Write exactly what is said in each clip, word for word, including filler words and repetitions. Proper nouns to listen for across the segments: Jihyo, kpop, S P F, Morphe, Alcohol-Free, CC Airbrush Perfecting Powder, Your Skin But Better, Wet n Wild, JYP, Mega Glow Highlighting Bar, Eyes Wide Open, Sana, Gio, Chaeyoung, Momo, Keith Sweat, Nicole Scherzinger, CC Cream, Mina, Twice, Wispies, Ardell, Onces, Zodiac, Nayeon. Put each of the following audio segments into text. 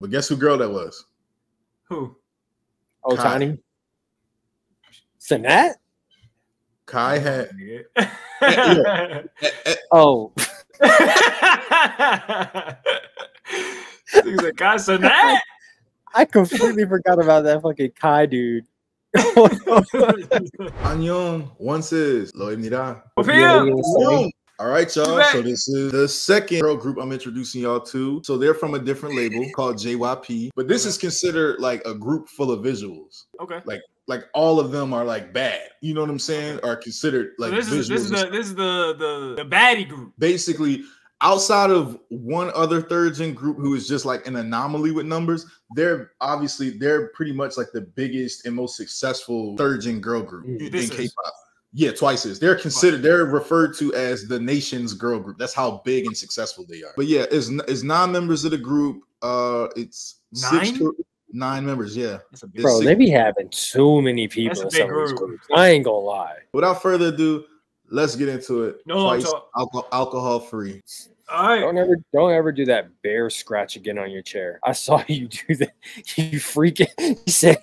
But guess who girl that was? Who? Otani. Sanat? Kai had. Yeah. Oh. He's like, Kai Sanat? I completely forgot about that fucking Kai dude. Annyeong, once is Loimnida. All right, y'all. So this is the second girl group I'm introducing y'all to. So they're from a different label called J Y P, but this is considered like a group full of visuals. Okay. Like, like all of them are like bad. You know what I'm saying? Are considered like. So this visuals. is this is the this is the the, the baddie group. Basically. Outside of one other third gen group who is just like an anomaly with numbers, they're obviously they're pretty much like the biggest and most successful third gen girl group mm, in K pop. Yeah, Twice is. They're considered. They're referred to as the nation's girl group. That's how big and successful they are. But yeah, it's it's nine members of the group. Uh, it's nine. Six, nine members. Yeah, bro, they be having too many people in some of these groups. I ain't gonna lie. Without further ado. Let's get into it. No Twice, talk. Alcohol, alcohol free. All right. Don't ever, don't ever do that bear scratch again on your chair. I saw you do that. You freaking you said.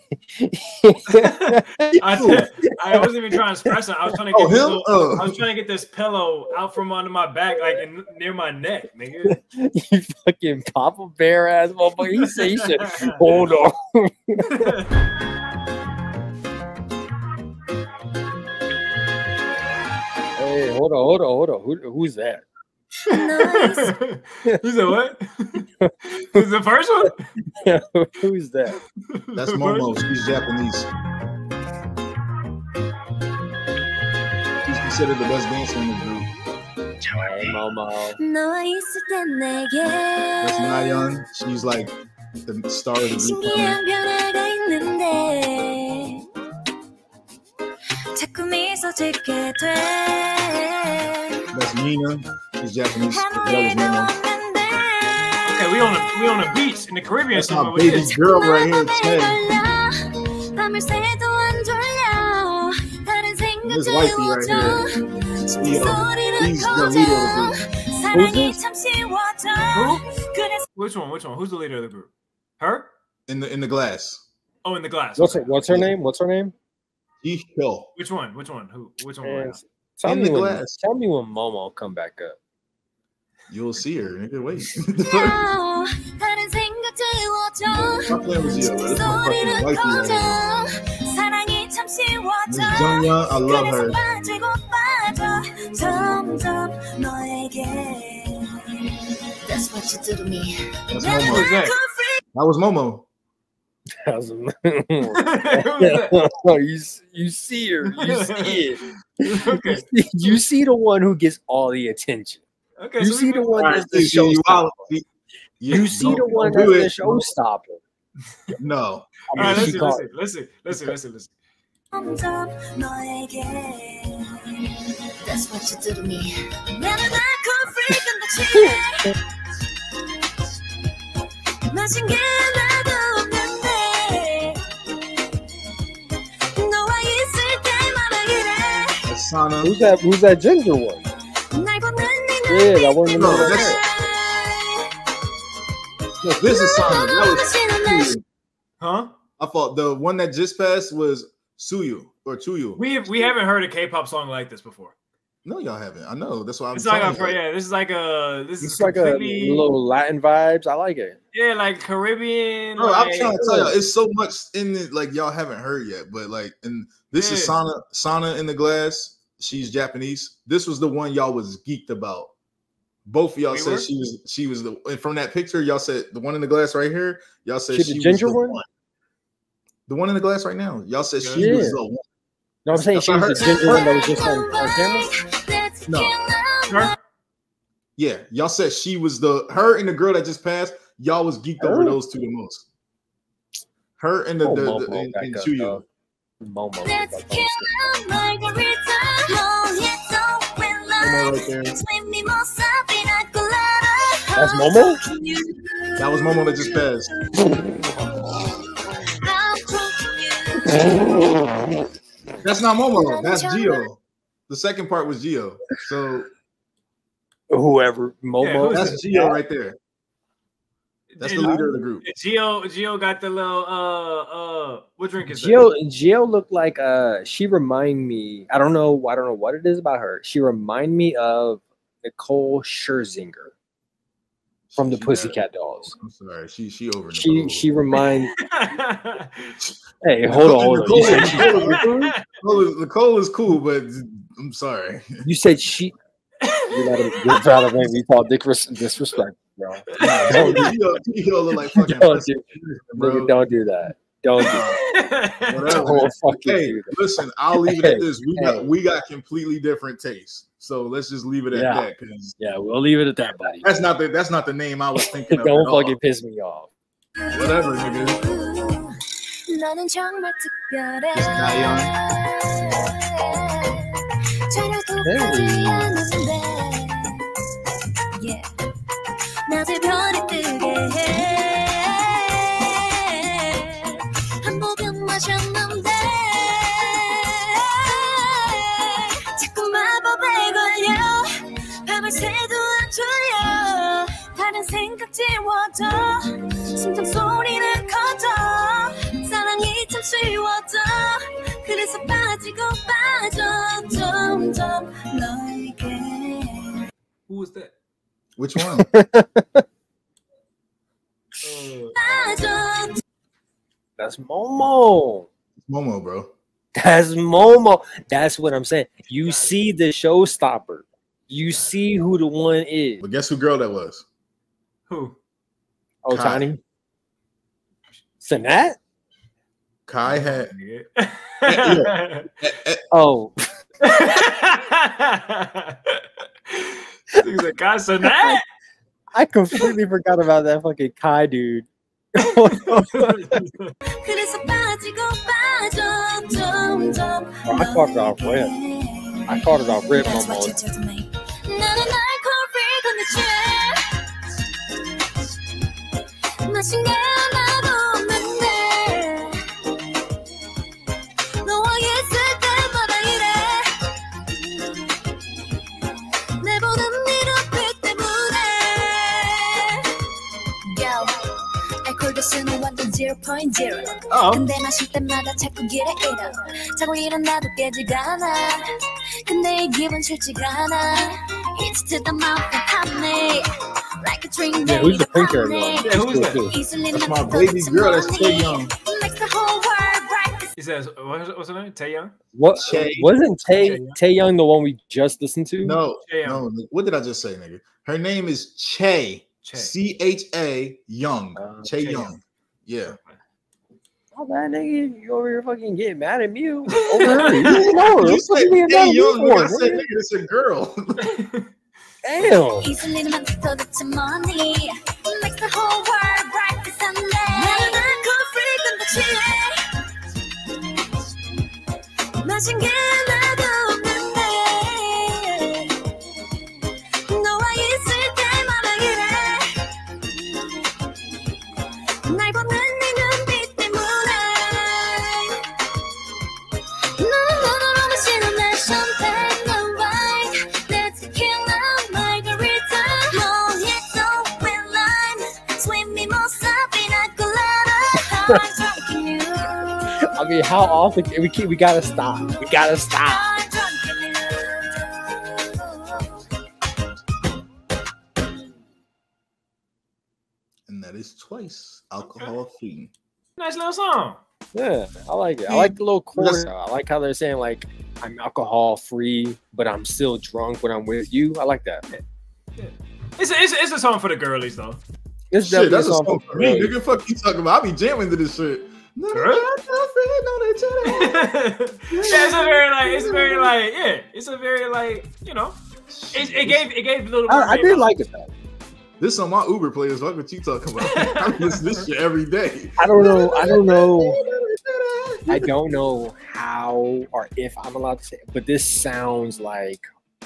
I, I wasn't even trying to scratch it. I was trying to get. Oh, this little, oh. I was trying to get this pillow out from under my back, like in, near my neck, nigga. You fucking pop a bear ass motherfucker. You say you should hold on. Hey, hold on, hold on, hold on. Who, who's that? Nice. Who's that? What? Who's the first one? Yeah, who's that? That's Momo. She's Japanese. She's considered the best dancer in the group. Hey, Momo. That's Nayeon. She's like the star of the group. That's Mina. She's Japanese. Okay, we on a we on a beach in the Caribbean. That's my baby this. girl right here. This wifey right here. Yo, he's the leader of the group. Which one? Which one? Who's the leader of the group? Her? In the in the glass. Oh, in the glass. What's her, what's her name? What's her name? Jihyo. Which one? Which one? Who? Which one? Right tell, in me the when, glass. tell me when Momo come back up. You'll see her. Nigga, wait. I'm playing with Gio, that's my fucking wifey right here. Miss Jungha, I love her. That's what you do to me. That's Momo. That was Momo. No, you, you see her, you see it. Okay. You, see, you see the one who gets all the attention. Okay, you so see the one that's the showstopper. You see the one that's the showstopper. No. All right, listen, listen, listen, listen, listen, listen. That's what you do to me. Sana. Who's that? Who's that ginger one? Yeah, that one. No, that's, no, this is Sana. Was, huh? I thought the one that just passed was Suyu or Chuyu. We have, we haven't heard a K pop song like this before. No, y'all haven't. I know. That's why I'm. It's like a, yeah. This is like a. This it's is like a little Latin vibes. I like it. Yeah, like Caribbean. Bro, like, I'm trying to tell y'all, it's so much in it. Like y'all haven't heard yet, but like, and this yeah. is Sana. Sana in the glass. She's Japanese. This was the one y'all was geeked about. Both of y'all we said were? she was. She was the. And from that picture, y'all said the one in the glass right here. Y'all said she, she the ginger was the one? one. The one in the glass right now. Y'all said yeah. she was the one. No, I'm saying she was the ginger one that was just on, on camera. No. Her? Yeah, y'all said she was the her and the girl that just passed. Y'all was geeked her? over those two the most. Her and the oh, the, Momo the and, and Chaeyoung. Momo. That's Momo. That was Momo that just passed. That's not Momo. That's Gio. The second part was Gio. So whoever Momo, yeah, that's Gio right there. That's the leader of the group. Gio, Gio got the little uh uh. What drink is Gio, that? Gio looked like uh. She remind me. I don't know. I don't know what it is about her. She remind me of Nicole Scherzinger from the she Pussycat had, Dolls. I'm sorry. She she over. She she remind. Hey, hold on. Hold Nicole, on. Nicole, Nicole, Nicole, is, Nicole is cool, but I'm sorry. You said she. You gotta, you're proud of me. We call Dick disrespect. Bro. Don't, do, you know, like fucking don't, do, bro. don't do that. Don't do that. Whatever. Don't hey, do that. Listen, I'll leave it hey, at this. We hey. got we got completely different tastes. So let's just leave it at yeah. that. Yeah, we'll leave it at that, buddy. That's not the that's not the name I was thinking of. Don't fucking all. piss me off. Whatever, nigga. It's Nayeon. Yeah. Who was that? Which one? uh, That's Momo. Momo, bro. That's Momo. That's what I'm saying. You see the showstopper. You see who the one is. But guess who girl that was? Who? Oh, Tani. Sanat? Kai had. Yeah. Oh. Like, God, so that? I completely forgot about that fucking Kai dude. I caught it off rip. I caught it off rip, Momo. zero point zero. Oh. 근데 마실 때마다 자꾸 길에 잃어. 자고 일어나도 깨지가 않아. 근데 이 기분 싫지가 않아. Hits to the mouth and pop me. Like a drink that we pop me. Yeah, who's that? That's my baby girl. That's Chaeyoung. Makes the whole world right. He says, what's her name? Chaeyoung? What, Chae. Wasn't Chae, Chaeyoung the one we just listened to? No. No. What did I just say, nigga? Her name is Chae. C H A Young. Uh, Chaeyoung. Yeah. Oh man, nigga, you over here fucking getting mad at me over her. You don't know. You said, hey, mad yo, nigga, I said, nigga, it's a girl. Damn. I mean, how often we keep we gotta stop. We gotta stop. And that is Twice, Alcohol-Free. Nice little song. Yeah, I like it. I like the little chorus. I like how they're saying like I'm alcohol free, but I'm still drunk when I'm with you. I like that. Yeah. It's a, it's a, it's a song for the girlies though. It's shit, that's a song for me. Nigga, fuck you talking about? I be jamming to this shit. No, girl? Yeah, it's a very like, it's very like, yeah, it's a very like, you know, it, it gave it gave a little. Bit I, I did like it though. This on my Uber players. What what you talking about? I listen this shit every day. I don't know. I don't know. I don't know how or if I'm allowed to say it, but this sounds like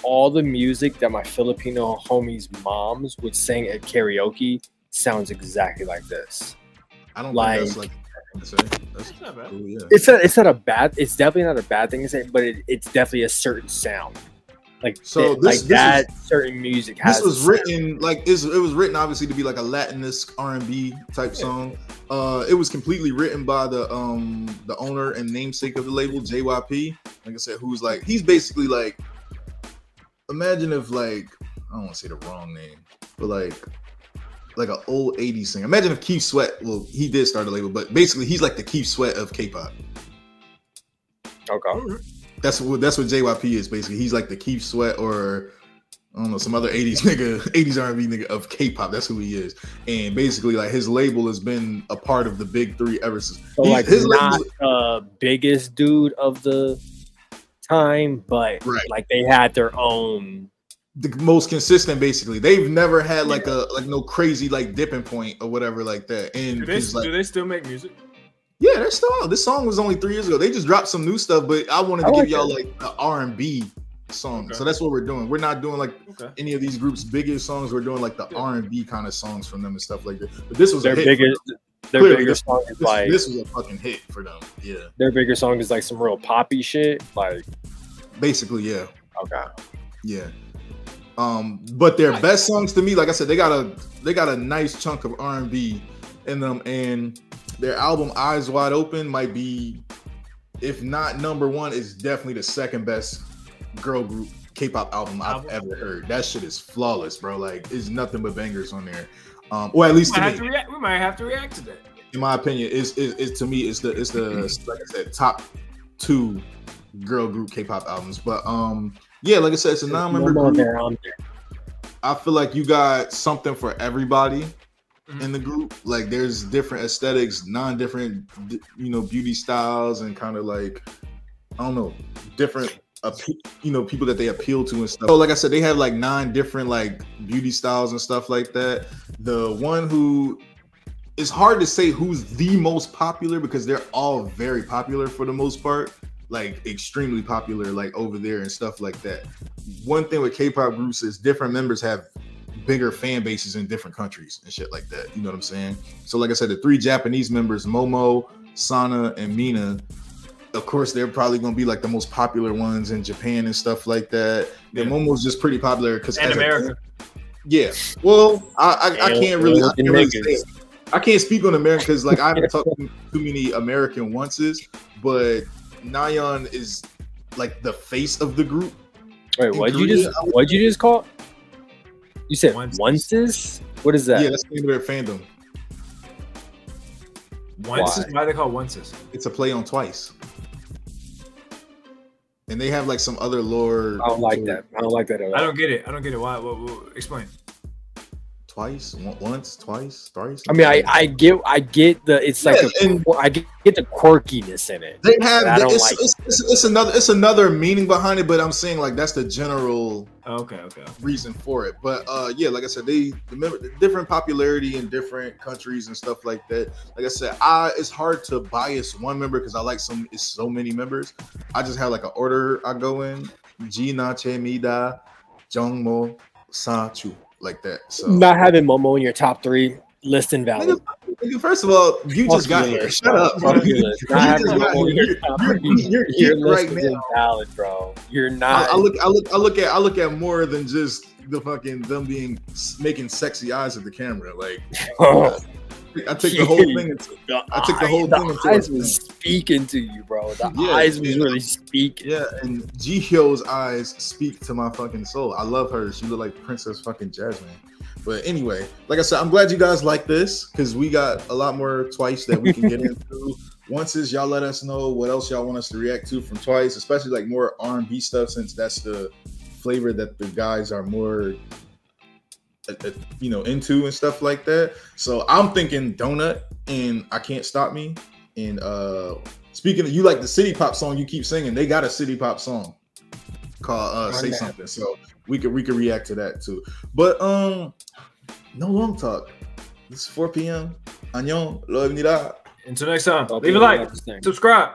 all the music that my Filipino homies' moms would sing at karaoke sounds exactly like this. I don't like. Think that's like That's that's not bad. Cool, yeah. It's not. It's not a bad. It's definitely not a bad thing to say, but it, it's definitely a certain sound. Like so, th this, like this that was, certain music. Has this was written like it's, it was written obviously to be like a Latinist R and B type song. Uh, it was completely written by the um the owner and namesake of the label, J Y P. Like I said, who's like he's basically like. Imagine if like I don't want to say the wrong name, but like like an old eighties singer. Imagine if Keith Sweat. Well, he did start a label, but basically he's like the Keith Sweat of K-pop. Okay. That's what that's what J Y P is basically. He's like the Keith Sweat or I don't know some other eighties nigga, eighties R and B nigga of K-pop. That's who he is. And basically, like his label has been a part of the big three ever since. So he's, like his not the uh, biggest dude of the time, but right. like they had their own. The most consistent, basically. They've never had like yeah. a like no crazy like dipping point or whatever like that. And do they, like, do they still make music? Yeah, they're still out. This song was only three years ago. They just dropped some new stuff, but I wanted to I like give y'all like an R and B song. Okay. So that's what we're doing. We're not doing like okay. any of these groups' biggest songs. We're doing like the yeah. R and B kind of songs from them and stuff like that. But this was their a hit biggest. Their Clearly, bigger this, song is this, like this was a fucking hit for them. Yeah. Their bigger song is like some real poppy shit. Like basically, yeah. Okay. Yeah. Um, but their best songs to me, like I said, they got a they got a nice chunk of R and B in them, and their album Eyes Wide Open might be, if not number one, it's definitely the second best girl group K-pop album I've album. ever heard. That shit is flawless, bro. Like it's nothing but bangers on there. Um, or at least we might, to me, have to we might have to react to that. In my opinion, it's it's, it's to me it's the it's the like I said top two girl group K-pop albums, but um. Yeah, like I said, it's a non-member group. There, I feel like you got something for everybody mm-hmm. in the group. Like there's different aesthetics, non-different, you know, beauty styles, and kind of like I don't know, different, you know, people that they appeal to and stuff. So, like I said, they have like nine different like beauty styles and stuff like that. The one who it's hard to say who's the most popular because they're all very popular for the most part. Like extremely popular like over there and stuff like that. One thing with K-pop groups is different members have bigger fan bases in different countries and shit like that, you know what I'm saying? So like I said, the three Japanese members, Momo, Sana, and Mina, of course they're probably gonna be like the most popular ones in Japan and stuff like that. Yeah. And Momo's just pretty popular because in America. A, yeah, well I, I, I can't really I can't, really I can't speak on America because like I haven't talked to too many American onces, but Nayeon is like the face of the group. Wait, what'd you just what'd you just call? You said onces? What is that? Yeah, that's the name of their fandom. Onces? Why? Why are they called onces? It's a play on Twice. And they have like some other lore. I don't like that. I don't like that at all. I don't get it. I don't get it. Why? What, what, explain. Twice, once, twice, thrice. I mean, I I get I get the it's like yeah, a, I get, get the quirkiness in it. They have I don't it's, like it's, it's, it's another it's another meaning behind it, but I'm saying like that's the general okay okay reason for it. But uh, yeah, like I said, they remember different popularity in different countries and stuff like that. Like I said, I it's hard to bias one member because I like some it's so many members. I just have like an order I go in: Jina, Chemida, Jungmo, Sanchu. Like that. So not having Momo in your top three list invalid. First of all, you Fuck just got here. Shut up. Bro. You not just got here. You're, you're, you're, you're, you're right now, invalid, bro. You're not. I, I look. I look. I look at. I look at more than just the fucking them being making sexy eyes at the camera. Like oh, I took the whole thing. Into, the I took the whole the thing. The eyes was speaking to you, bro. The yeah, eyes was really speaking. Yeah, and Jihyo's eyes speak to my fucking soul. I love her. She looked like Princess fucking Jasmine. But anyway, like I said, I'm glad you guys like this because we got a lot more Twice that we can get into. Once is y'all let us know what else y'all want us to react to from Twice, especially like more R and B stuff since that's the flavor that the guys are more. You know, into and stuff like that. So I'm thinking Donut and I Can't Stop Me. And uh speaking of, you like the city pop song you keep singing, they got a city pop song called uh Say Something. So we could we could react to that too. But um no long talk. This is four P M Annyeong, love nida. Until next time, leave a like, subscribe.